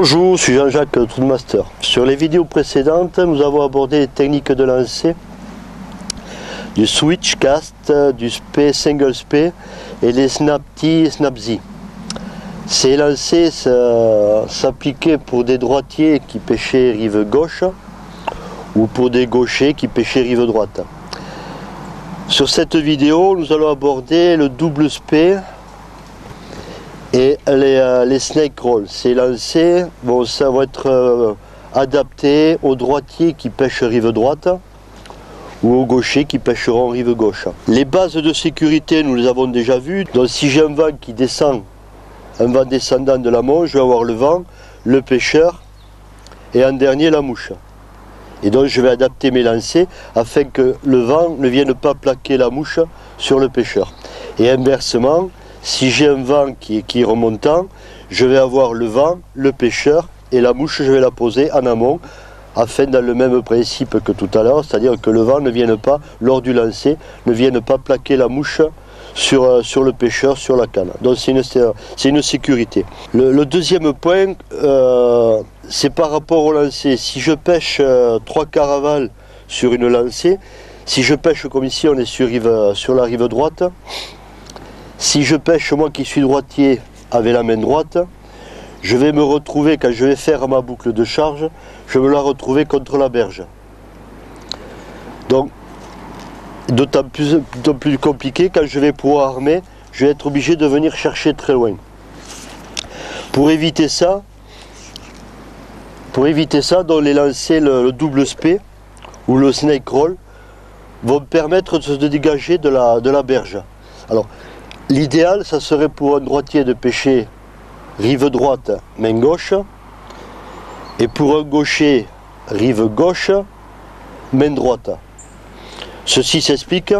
Bonjour, je suis Jean-Jacques Troutmaster. Sur les vidéos précédentes, nous avons abordé les techniques de lancer du switch cast, du spey, single spey et les snapty et snapzy. Ces lancers s'appliquaient pour des droitiers qui pêchaient rive gauche ou pour des gauchers qui pêchaient rive droite. Sur cette vidéo, nous allons aborder le double spey et les snake roll. Ces lancers vont être adaptés aux droitiers qui pêchent rive droite ou aux gauchers qui pêcheront rive gauche. Les bases de sécurité, nous les avons déjà vues. Donc si j'ai un vent qui descend, un vent descendant de la mouche, je vais avoir le vent, le pêcheur et en dernier la mouche. Et donc je vais adapter mes lancers afin que le vent ne vienne pas plaquer la mouche sur le pêcheur. Et inversement, si j'ai un vent qui est remontant, je vais avoir le vent, le pêcheur et la mouche, je vais la poser en amont afin dans le même principe que tout à l'heure, c'est-à-dire que le vent ne vienne pas, lors du lancer, ne vienne pas plaquer la mouche sur le pêcheur, sur la canne. Donc c'est une sécurité. Le deuxième point, c'est par rapport au lancer. Si je pêche trois caravales sur une lancée, si je pêche comme ici, on est sur la rive droite, si je pêche, moi qui suis droitier, avec la main droite, je vais me retrouver, quand je vais faire ma boucle de charge, je vais me la retrouver contre la berge. Donc, d'autant plus compliqué, quand je vais pouvoir armer, je vais être obligé de venir chercher très loin. Pour éviter ça, donc les lancers, le double spey ou le snake roll, vont me permettre de se dégager de la berge. Alors, l'idéal, ça serait pour un droitier de pêcher rive droite, main gauche, et pour un gaucher, rive gauche, main droite. Ceci s'explique.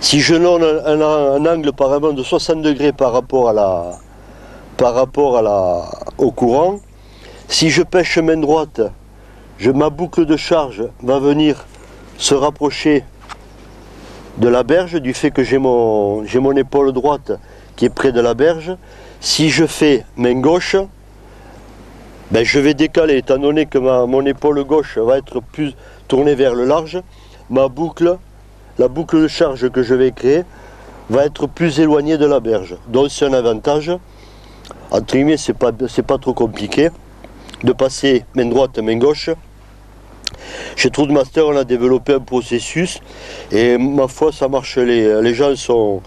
Si je donne un angle par exemple de 60 degrés par rapport au courant, si je pêche main droite, ma boucle de charge va venir se rapprocher de la berge, du fait que j'ai mon épaule droite qui est près de la berge. Si je fais main gauche, ben je vais décaler, étant donné que mon épaule gauche va être plus tournée vers le large, la boucle de charge que je vais créer va être plus éloignée de la berge. Donc c'est un avantage, entre guillemets, c'est pas trop compliqué de passer main droite, main gauche. Chez Troutmaster, on a développé un processus et ma foi, ça marche. Les gens sont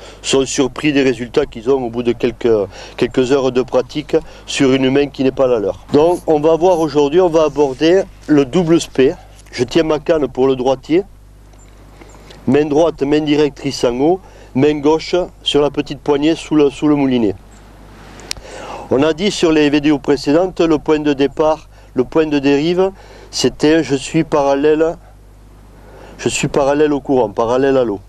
surpris des résultats qu'ils ont au bout de quelques heures de pratique sur une main qui n'est pas la leur. Donc on va voir aujourd'hui, on va aborder le double spey. Je tiens ma canne pour le droitier, main droite, main directrice en haut, main gauche sur la petite poignée sous le moulinet. On a dit sur les vidéos précédentes, le point de départ, le point de dérive, c'était je suis parallèle au courant, parallèle à l'eau.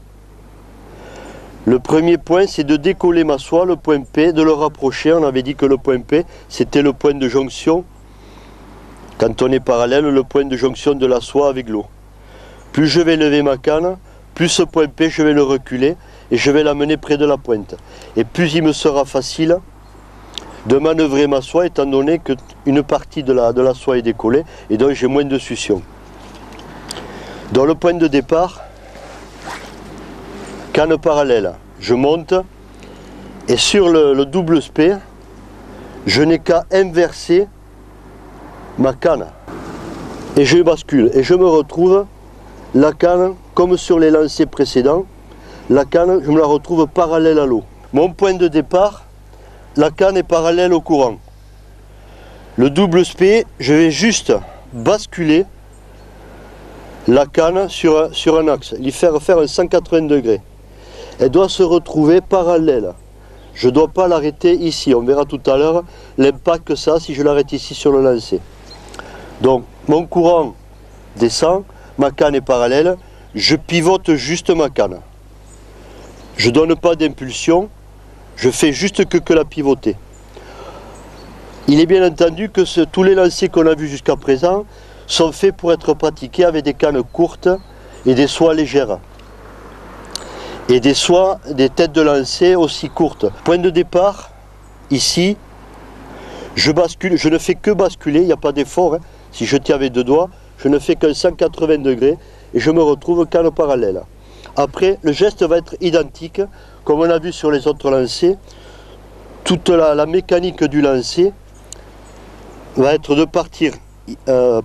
Le premier point, c'est de décoller ma soie, le point P, de le rapprocher. On avait dit que le point P, c'était le point de jonction, quand on est parallèle, le point de jonction de la soie avec l'eau. Plus je vais lever ma canne, plus ce point P, je vais le reculer et je vais l'amener près de la pointe. Et plus il me sera facile de manœuvrer ma soie, étant donné qu'une partie de la soie est décollée et donc j'ai moins de succion. Dans le point de départ, canne parallèle, je monte et sur le double spey, je n'ai qu'à inverser ma canne et je bascule et je me retrouve la canne, comme sur les lancers précédents, la canne, je me la retrouve parallèle à l'eau. Mon point de départ, la canne est parallèle au courant. Le double spey, je vais juste basculer la canne sur un axe, lui faire un 180 degrés. Elle doit se retrouver parallèle. Je ne dois pas l'arrêter ici. On verra tout à l'heure l'impact que ça a si je l'arrête ici sur le lancer. Donc mon courant descend, ma canne est parallèle, je pivote juste ma canne. Je ne donne pas d'impulsion. Je fais juste que la pivoter. Il est bien entendu que tous les lancers qu'on a vus jusqu'à présent sont faits pour être pratiqués avec des cannes courtes et des soies légères. Et des têtes de lancer aussi courtes. Point de départ, ici, Je bascule, je ne fais que basculer, il n'y a pas d'effort. Hein. Si je tiens avec deux doigts, je ne fais qu'un 180 degrés et je me retrouve canne parallèle. Après, le geste va être identique, comme on a vu sur les autres lancers. Toute la mécanique du lancer va être de partir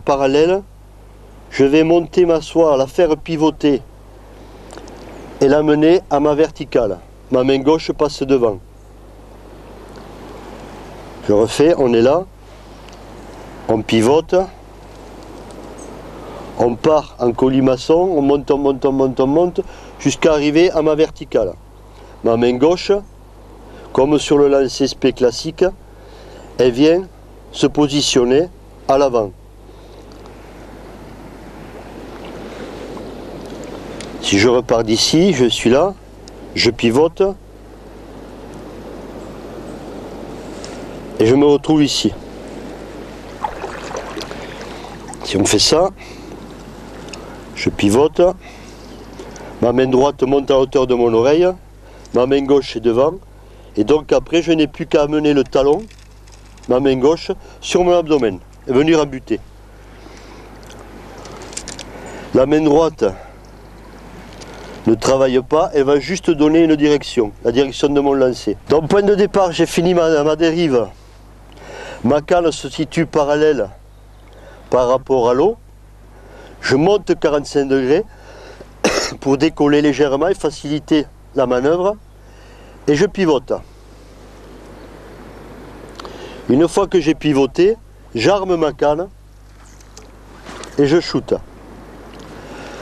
parallèle. Je vais monter ma soie, la faire pivoter et l'amener à ma verticale. Ma main gauche passe devant. Je refais, on est là. On pivote. On part en colimaçon. On monte jusqu'à arriver à ma verticale. Ma main gauche, comme sur le lancer spé classique, elle vient se positionner à l'avant. Si je repars d'ici, je suis là, je pivote et je me retrouve ici. Si on fait ça, je pivote, ma main droite monte à hauteur de mon oreille, ma main gauche est devant, et donc après je n'ai plus qu'à amener le talon, ma main gauche, sur mon abdomen et venir en buter. La main droite ne travaille pas, elle va juste donner une direction, la direction de mon lancer. Donc point de départ, j'ai fini ma dérive. Ma canne se situe parallèle par rapport à l'eau. Je monte 45 degrés pour décoller légèrement et faciliter la manœuvre. Et je pivote. Une fois que j'ai pivoté, j'arme ma canne et je shoote.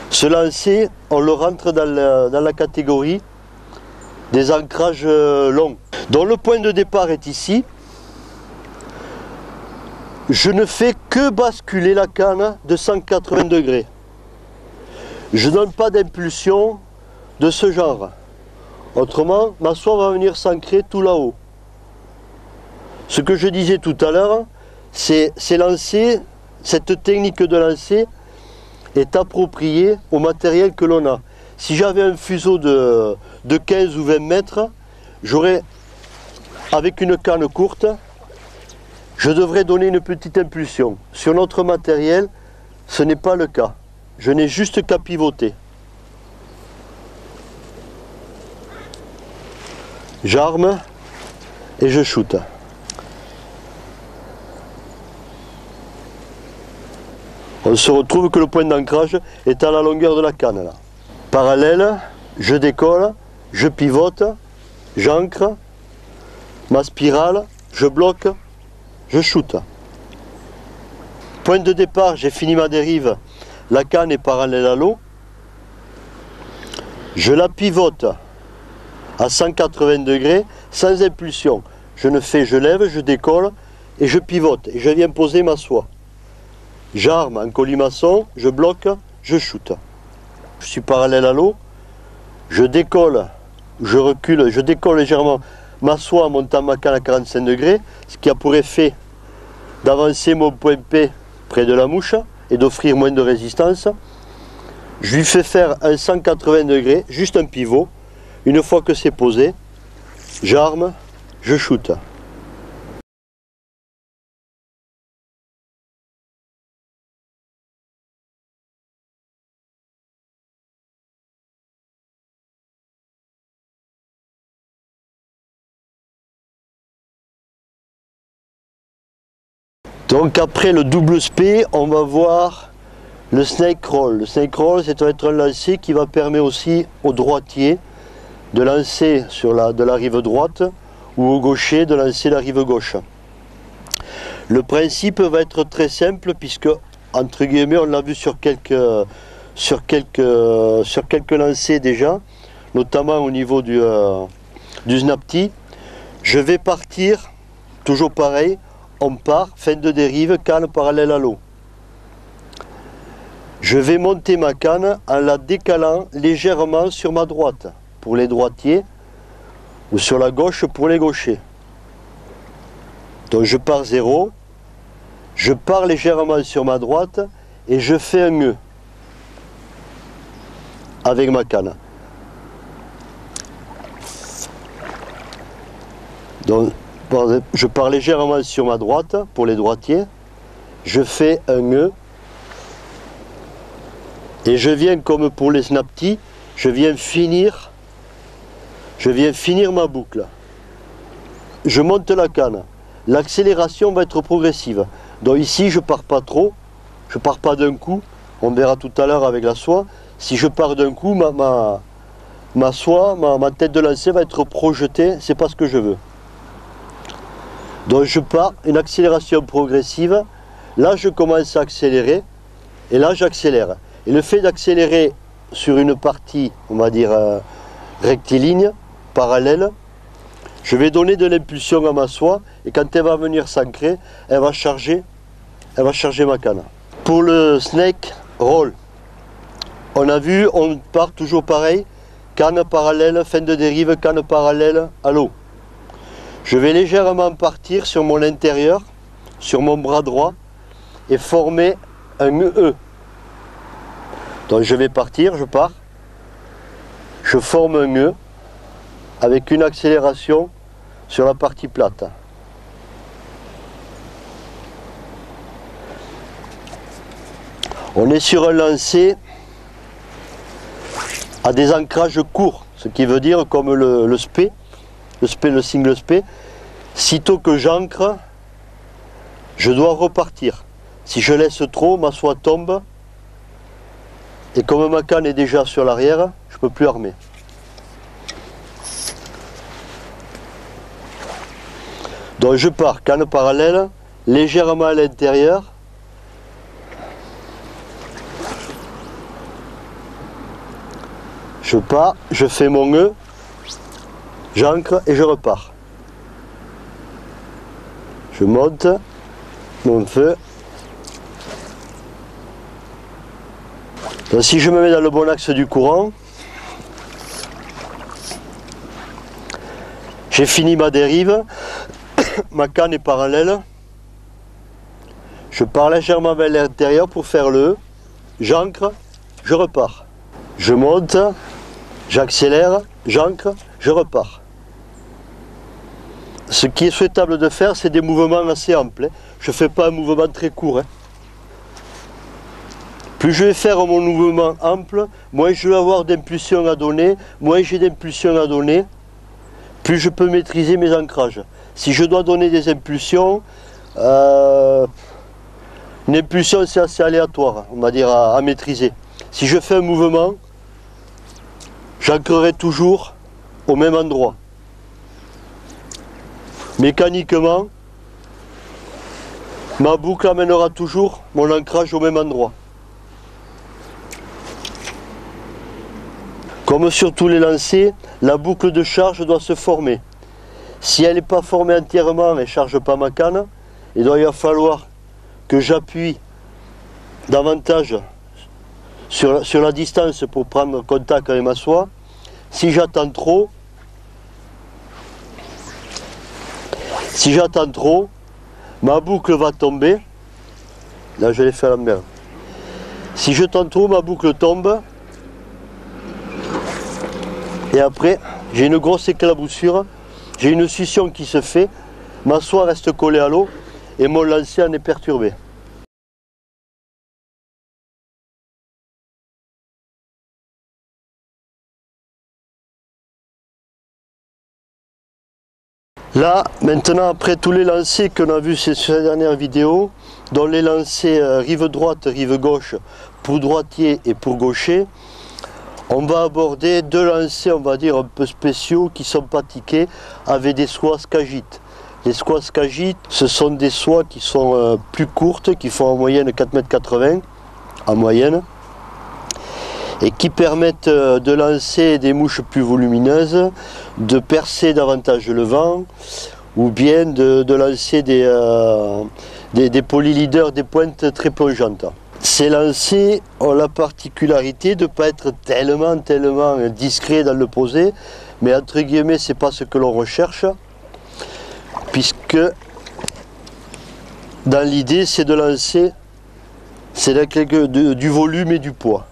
Ce lancer, on le rentre dans la catégorie des ancrages longs. Donc le point de départ est ici. Je ne fais que basculer la canne de 180 degrés. Je ne donne pas d'impulsion de ce genre. Autrement, ma soie va venir s'ancrer tout là-haut. Ce que je disais tout à l'heure, c'est cette technique de lancer est approprié au matériel que l'on a. Si j'avais un fuseau de 15 ou 20 mètres, j'aurais, avec une canne courte, je devrais donner une petite impulsion. Sur notre matériel, ce n'est pas le cas. Je n'ai juste qu'à pivoter. J'arme et je shoote. On se retrouve que le point d'ancrage est à la longueur de la canne. Là. Parallèle, je décolle, je pivote, j'ancre, ma spirale, je bloque, je shoote. Point de départ, j'ai fini ma dérive, la canne est parallèle à l'eau. Je la pivote à 180 degrés, sans impulsion. Je ne fais, je lève, je décolle et je pivote. Et je viens poser ma soie. J'arme en colimaçon, je bloque, je shoote. Je suis parallèle à l'eau, je décolle, je recule, je décolle légèrement ma soie en montant ma canne à 45 degrés, ce qui a pour effet d'avancer mon point P près de la mouche et d'offrir moins de résistance. Je lui fais faire un 180 degrés, juste un pivot. Une fois que c'est posé, j'arme, je shoote. Donc après le double spey, on va voir le snake roll. Le snake roll, c'est un lancer qui va permettre aussi aux droitiers de lancer sur de la rive droite ou aux gauchers de lancer la rive gauche. Le principe va être très simple puisque, entre guillemets, on l'a vu sur quelques lancers déjà, notamment au niveau du snapty. Je vais partir, toujours pareil, on part, fin de dérive, canne parallèle à l'eau. Je vais monter ma canne en la décalant légèrement sur ma droite, pour les droitiers, ou sur la gauche pour les gauchers. Donc je pars zéro, je pars légèrement sur ma droite, et je fais un nœud avec ma canne. Donc je pars légèrement sur ma droite pour les droitiers, je fais un nœud et je viens comme pour les snaptis, je viens finir ma boucle. Je monte la canne, l'accélération va être progressive, donc ici je pars pas trop, je pars pas d'un coup, on verra tout à l'heure avec la soie, si je pars d'un coup, ma tête de lancer va être projetée, c'est pas ce que je veux. Donc je pars, une accélération progressive, là je commence à accélérer, et là j'accélère. Et le fait d'accélérer sur une partie, on va dire rectiligne, parallèle, je vais donner de l'impulsion à ma soie, et quand elle va venir s'ancrer, elle va charger ma canne. Pour le snake roll, on a vu, on part toujours pareil, canne parallèle, fin de dérive, canne parallèle à l'eau. Je vais légèrement partir sur mon intérieur, sur mon bras droit, et former un E. Donc je vais partir, je pars, je forme un E avec une accélération sur la partie plate. On est sur un lancer à des ancrages courts, ce qui veut dire comme le single spey, sitôt que j'ancre, je dois repartir. Si je laisse trop, ma soie tombe, et comme ma canne est déjà sur l'arrière, je ne peux plus armer. Donc je pars, canne parallèle, légèrement à l'intérieur, je pars, je fais mon nœud, j'ancre et je repars. Je monte mon feu. Donc si je me mets dans le bon axe du courant, j'ai fini ma dérive, ma canne est parallèle, je pars légèrement vers l'intérieur pour faire le, j'ancre, je repars. Je monte, j'accélère, j'ancre, je repars. Ce qui est souhaitable de faire, c'est des mouvements assez amples. Je ne fais pas un mouvement très court. Plus je vais faire mon mouvement ample, moins je vais avoir d'impulsion à donner, moins j'ai d'impulsion à donner, plus je peux maîtriser mes ancrages. Si je dois donner des impulsions, une impulsion c'est assez aléatoire, on va dire à maîtriser. Si je fais un mouvement, j'ancrerai toujours au même endroit. Mécaniquement, ma boucle amènera toujours mon ancrage au même endroit. Comme sur tous les lancers, la boucle de charge doit se former. Si elle n'est pas formée entièrement, elle ne charge pas ma canne. Il va falloir que j'appuie davantage sur la distance pour prendre contact avec ma soie. Si j'attends trop, ma boucle va tomber. Là, je l'ai fait à l'envers. Si je tente trop, ma boucle tombe. Et après, j'ai une grosse éclaboussure. J'ai une succion qui se fait. Ma soie reste collée à l'eau et mon lancer en est perturbé. Là, maintenant, après tous les lancers qu'on a vus sur ces dernières vidéos, dont les lancers rive droite, rive gauche, pour droitier et pour gaucher, on va aborder deux lancers, on va dire, un peu spéciaux qui sont pratiqués avec des soies skagit. Les soies skagit, ce sont des soies qui sont plus courtes, qui font en moyenne 4,80 m, en moyenne, et qui permettent de lancer des mouches plus volumineuses, de percer davantage le vent, ou bien de lancer des polyleaders, des pointes très plongeantes. Ces lancers ont la particularité de ne pas être tellement discrets dans le posé, mais entre guillemets, ce n'est pas ce que l'on recherche, puisque dans l'idée, c'est de lancer du volume et du poids.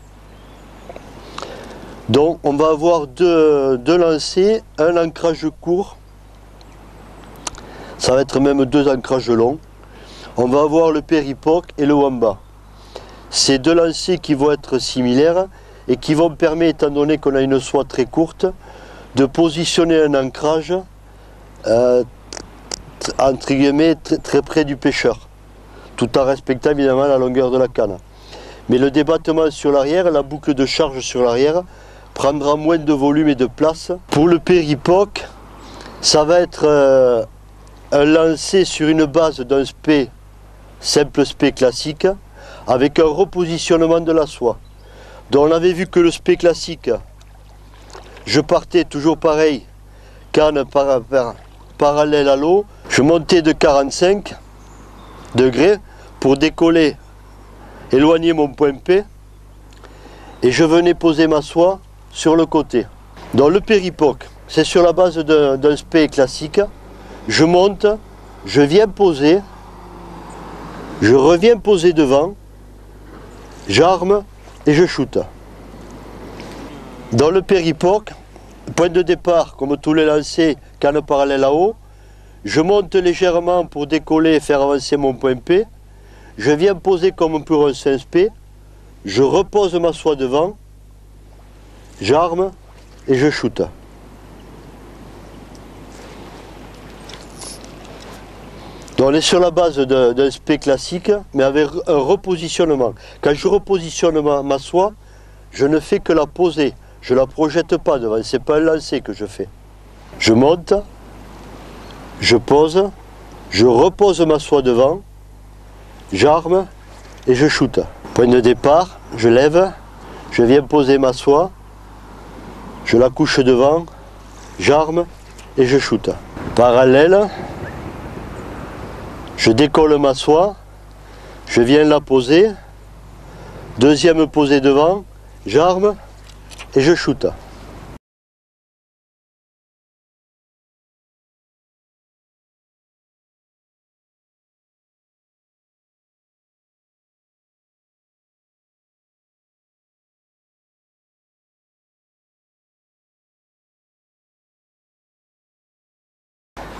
Donc on va avoir deux lancers, un ancrage court Ça va être même deux ancrages longs. On va avoir le Perry Poke et le Wombat. C'est deux lancers qui vont être similaires et qui vont permettre, étant donné qu'on a une soie très courte, de positionner un ancrage entre guillemets très près du pêcheur, tout en respectant évidemment la longueur de la canne. Mais le débattement sur l'arrière, la boucle de charge sur l'arrière, prendra moins de volume et de place. Pour le Perry Poke, ça va être un lancer sur une base d'un spey, simple spey classique, avec un repositionnement de la soie. Donc on avait vu que le spey classique, je partais toujours pareil, canne parallèle à l'eau, je montais de 45 degrés pour décoller, éloigner mon point P, et je venais poser ma soie sur le côté. Dans le Perry Poke, c'est sur la base d'un spey classique, je monte, je viens poser, je reviens poser devant, j'arme et je shoot. Dans le Perry Poke, point de départ, comme tous les lancers, canne parallèle à eau, je monte légèrement pour décoller et faire avancer mon point P, je viens poser comme pour un 5P, je repose ma soie devant, j'arme et je shoot. Donc on est sur la base d'un spey classique, mais avec un repositionnement. Quand je repositionne ma soie, je ne fais que la poser. Je ne la projette pas devant, ce n'est pas un lancer que je fais. Je monte, je pose, je repose ma soie devant, j'arme et je shoot. Point de départ, je lève, je viens poser ma soie, je la couche devant, j'arme et je shoot. Parallèle, je décolle ma soie, je viens la poser, deuxième posée devant, j'arme et je shoot.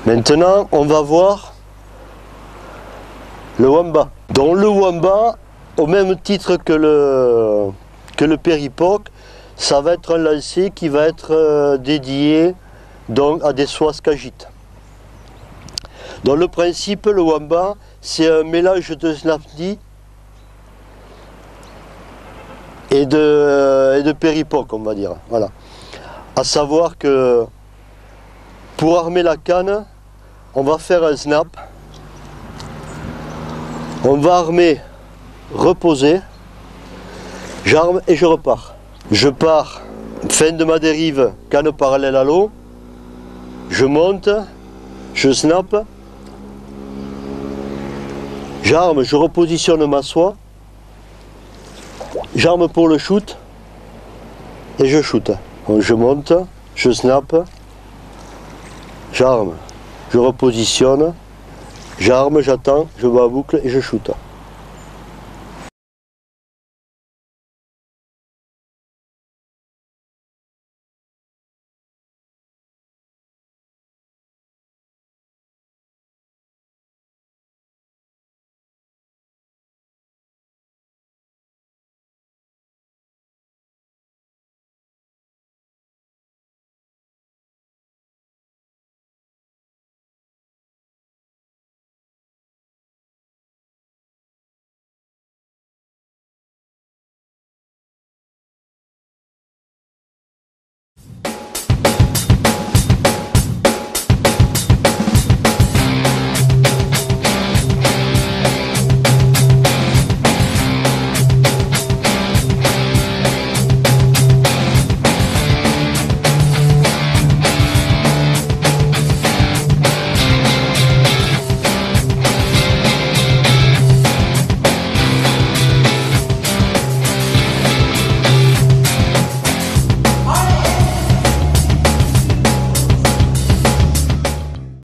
Maintenant, on va voir le Wombat. Dans le Wombat, au même titre que le Perry Poke, ça va être un lancer qui va être dédié donc à des soies skagit. Dans le principe, le Wombat, c'est un mélange de snapdy et de Perry Poke, on va dire. Voilà. À savoir que pour armer la canne, on va faire un snap, on va armer, reposer, j'arme et je repars. Je pars, fin de ma dérive, canne parallèle à l'eau, je monte, je snap, j'arme, je repositionne ma soie, j'arme pour le shoot et je shoot. Donc je monte, je snap, j'arme, je repositionne, j'arme, j'attends, je bats à boucle et je shoot.